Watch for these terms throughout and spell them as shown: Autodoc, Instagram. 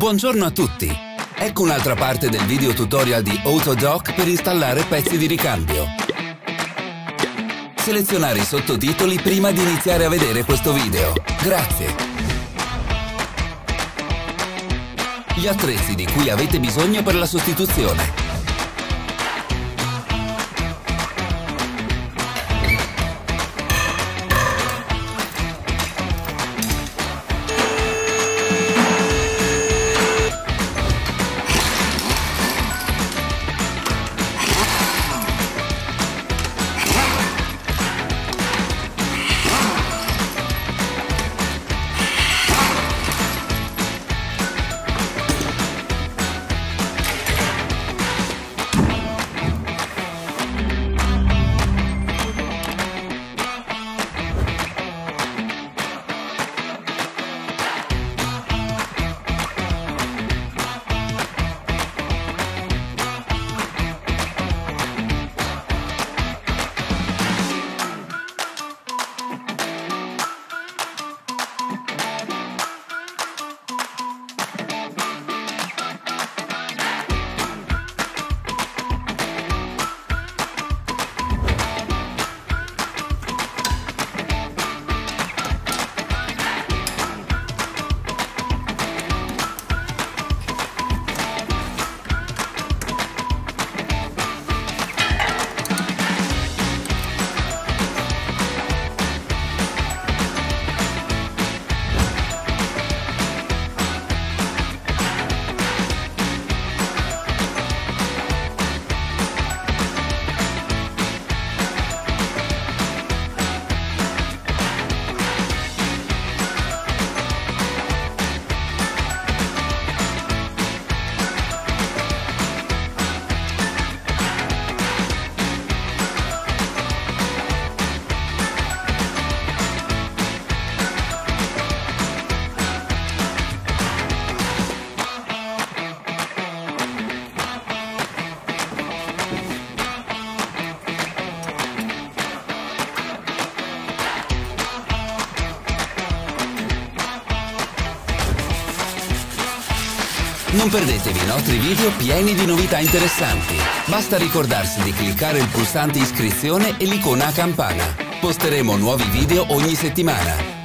Buongiorno a tutti! Ecco un'altra parte del video tutorial di Autodoc per installare pezzi di ricambio. Selezionare i sottotitoli prima di iniziare a vedere questo video. Grazie! Gli attrezzi di cui avete bisogno per la sostituzione. Non perdetevi i nostri video pieni di novità interessanti. Basta ricordarsi di cliccare il pulsante iscrizione e l'icona a campana. Posteremo nuovi video ogni settimana.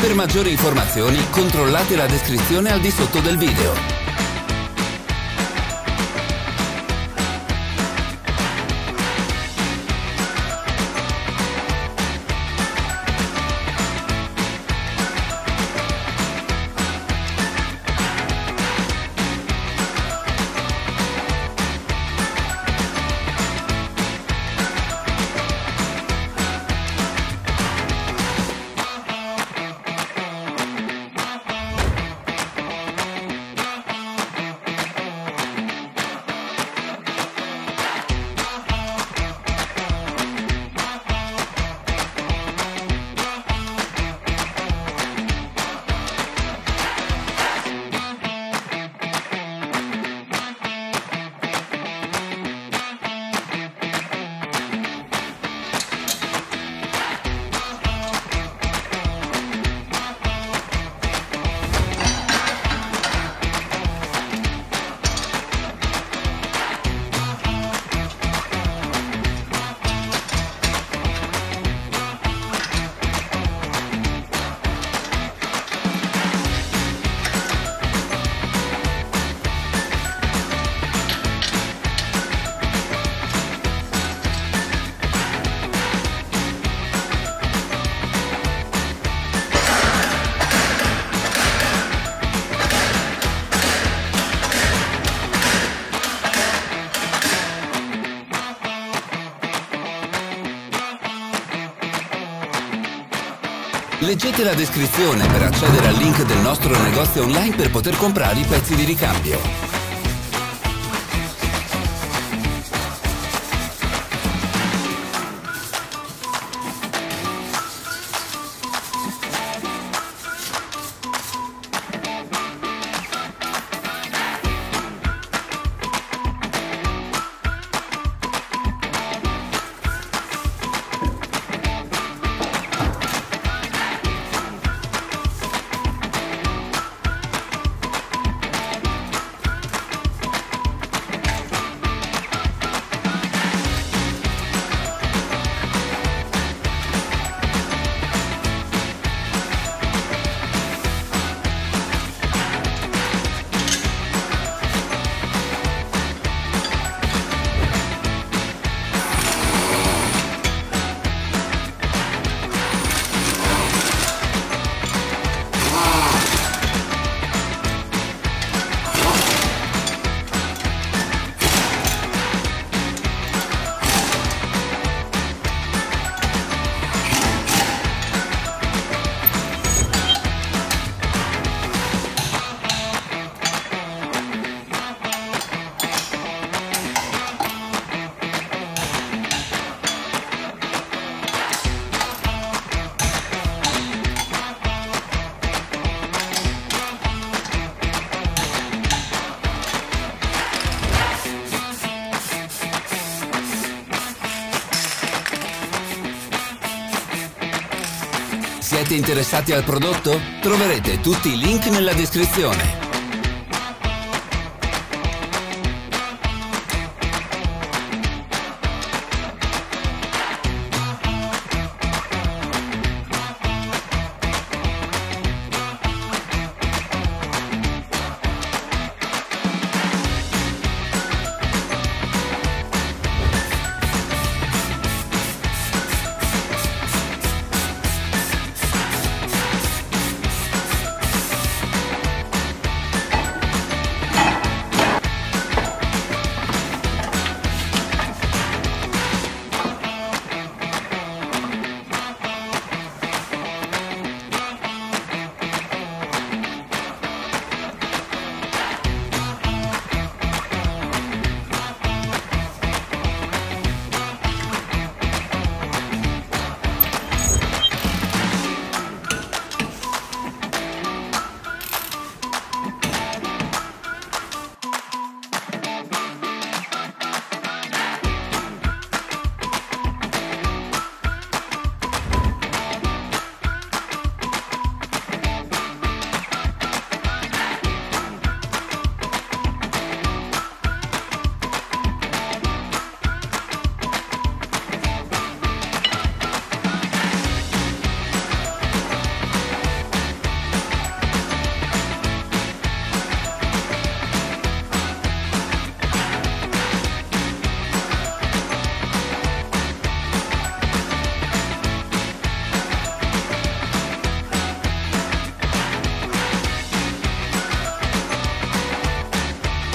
Per maggiori informazioni controllate la descrizione al di sotto del video. Leggete la descrizione per accedere al link del nostro negozio online per poter comprare i pezzi di ricambio. Siete interessati al prodotto? Troverete tutti i link nella descrizione.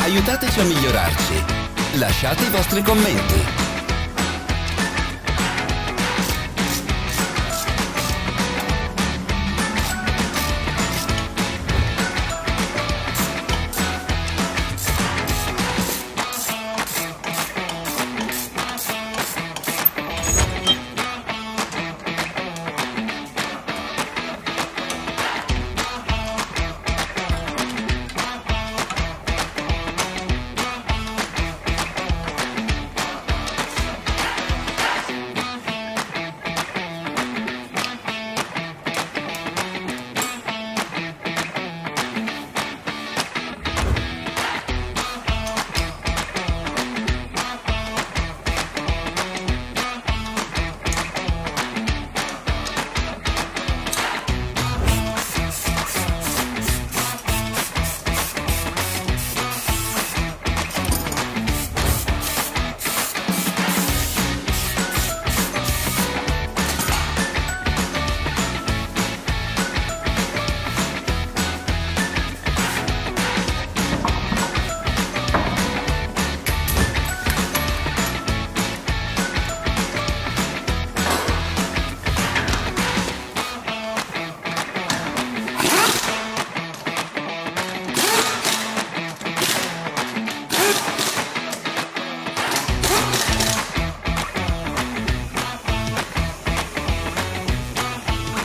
Aiutateci a migliorarci. Lasciate i vostri commenti.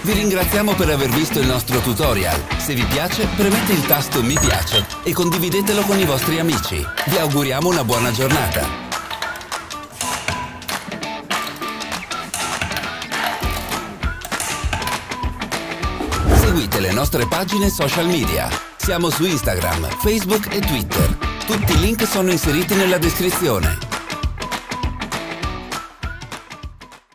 Vi ringraziamo per aver visto il nostro tutorial. Se vi piace, premete il tasto mi piace e condividetelo con i vostri amici. Vi auguriamo una buona giornata. Seguite le nostre pagine social media. Siamo su Instagram, Facebook e Twitter. Tutti i link sono inseriti nella descrizione.